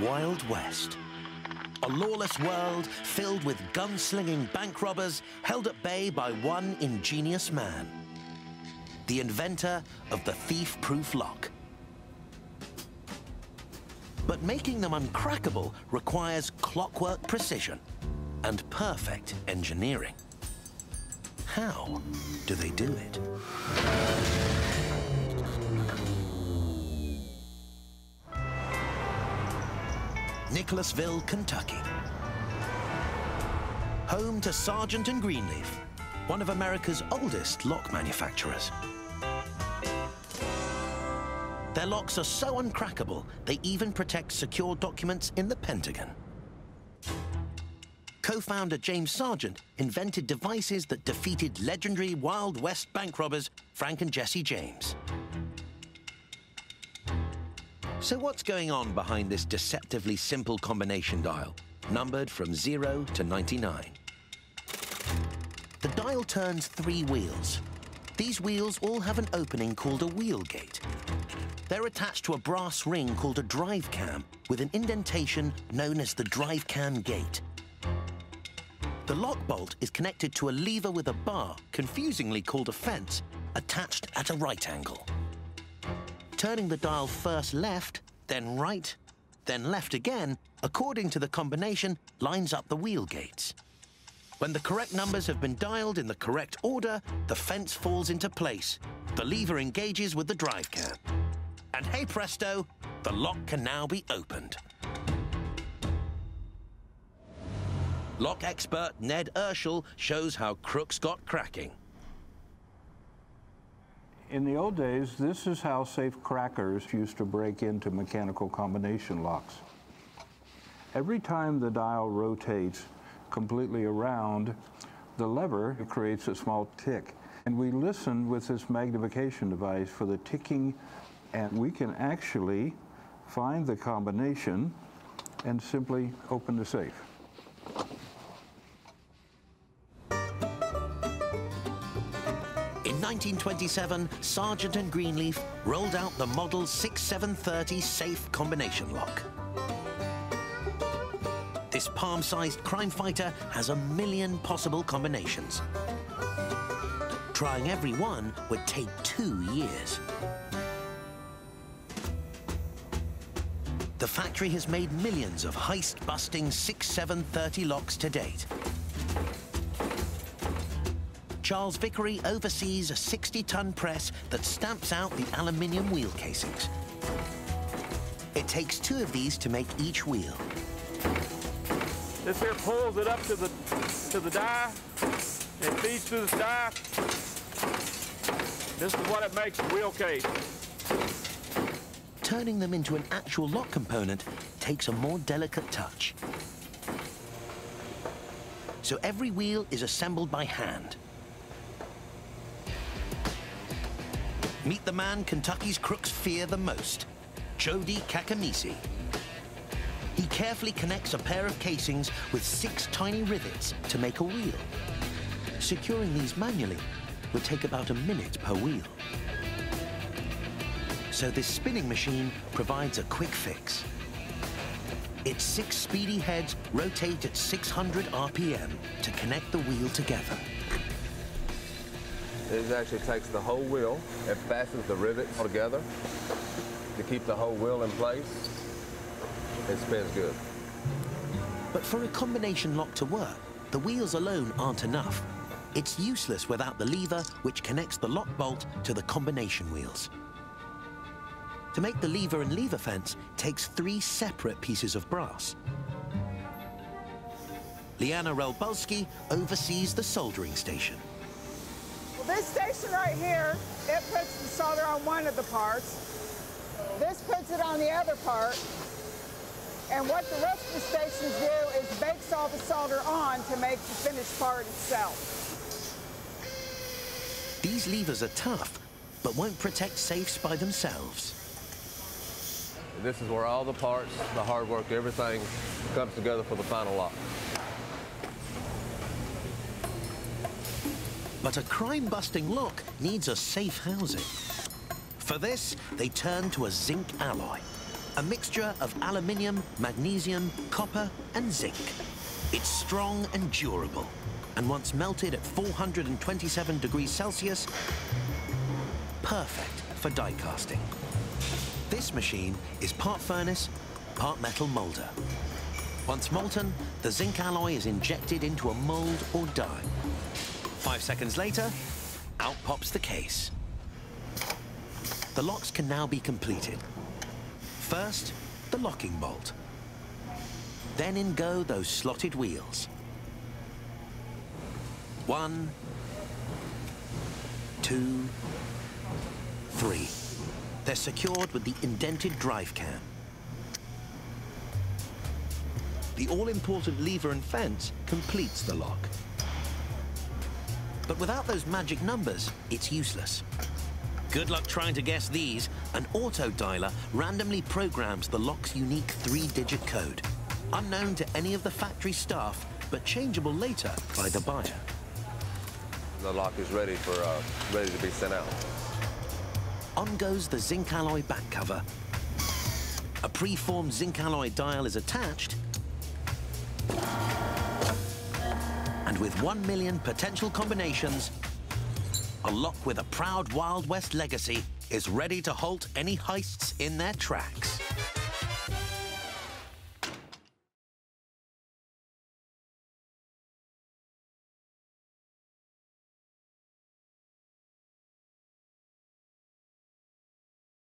Wild West. A lawless world filled with gunslinging bank robbers held at bay by one ingenious man, the inventor of the thief-proof lock. But making them uncrackable requires clockwork precision and perfect engineering. How do they do it? Nicholasville, Kentucky. Home to Sargent and Greenleaf, one of America's oldest lock manufacturers. Their locks are so uncrackable, they even protect secure documents in the Pentagon. Co-founder James Sargent invented devices that defeated legendary Wild West bank robbers Frank and Jesse James. So what's going on behind this deceptively simple combination dial, numbered from 0 to 99? The dial turns 3 wheels. These wheels all have an opening called a wheel gate. They're attached to a brass ring called a drive cam with an indentation known as the drive cam gate. The lock bolt is connected to a lever with a bar, confusingly called a fence, attached at a right angle. Turning the dial first left, then right, then left again, according to the combination, lines up the wheel gates. When the correct numbers have been dialed in the correct order, the fence falls into place. The lever engages with the drive cam. And hey presto, the lock can now be opened. Lock expert Ned Urschel shows how crooks got cracking. In the old days, this is how safe crackers used to break into mechanical combination locks. Every time the dial rotates completely around, the lever creates a small tick. And we listen with this magnification device for the ticking, and we can actually find the combination and simply open the safe. In 1927, Sargent and Greenleaf rolled out the Model 6730 safe combination lock. This palm-sized crime fighter has 1 million possible combinations. Trying every one would take 2 years. The factory has made millions of heist-busting 6730 locks to date. Charles Vickery oversees a 60-ton press that stamps out the aluminium wheel casings. It takes 2 of these to make each wheel. This here pulls it up to the die. It feeds through the die. This is what it makes a wheel case. Turning them into an actual lock component takes a more delicate touch. So every wheel is assembled by hand. Meet the man Kentucky's crooks fear the most, Jody Kakamisi. He carefully connects a pair of casings with 6 tiny rivets to make a wheel. Securing these manually would take about 1 minute per wheel. So this spinning machine provides a quick fix. Its 6 speedy heads rotate at 600 RPM to connect the wheel together. It actually takes the whole wheel and fastens the rivets together to keep the whole wheel in place. It spins good. But for a combination lock to work, the wheels alone aren't enough. It's useless without the lever which connects the lock bolt to the combination wheels. To make the lever and lever fence takes 3 separate pieces of brass. Liana Ralbolsky oversees the soldering station. This station right here, it puts the solder on one of the parts. This puts it on the other part. And what the rest of the stations do is bakes all the solder on to make the finished part itself. These levers are tough, but won't protect safes by themselves. This is where all the parts, the hard work, everything comes together for the final lock. But a crime-busting lock needs a safe housing. For this, they turn to a zinc alloy. a mixture of aluminium, magnesium, copper and zinc. It's strong and durable, and once melted at 427 degrees Celsius, perfect for die casting. This machine is part furnace, part metal moulder. Once molten, the zinc alloy is injected into a mould or die. 5 seconds later, out pops the case. The locks can now be completed. First, the locking bolt. Then in go those slotted wheels. 1, 2, 3. They're secured with the indented drive cam. The all-important lever and fence completes the lock. But without those magic numbers, it's useless. Good luck trying to guess these. An auto dialer randomly programs the lock's unique 3-digit code, unknown to any of the factory staff, but changeable later by the buyer. The lock is ready for ready to be sent out. On goes the zinc alloy back cover. A pre-formed zinc alloy dial is attached, and with 1 million potential combinations, a lock with a proud Wild West legacy is ready to halt any heists in their tracks.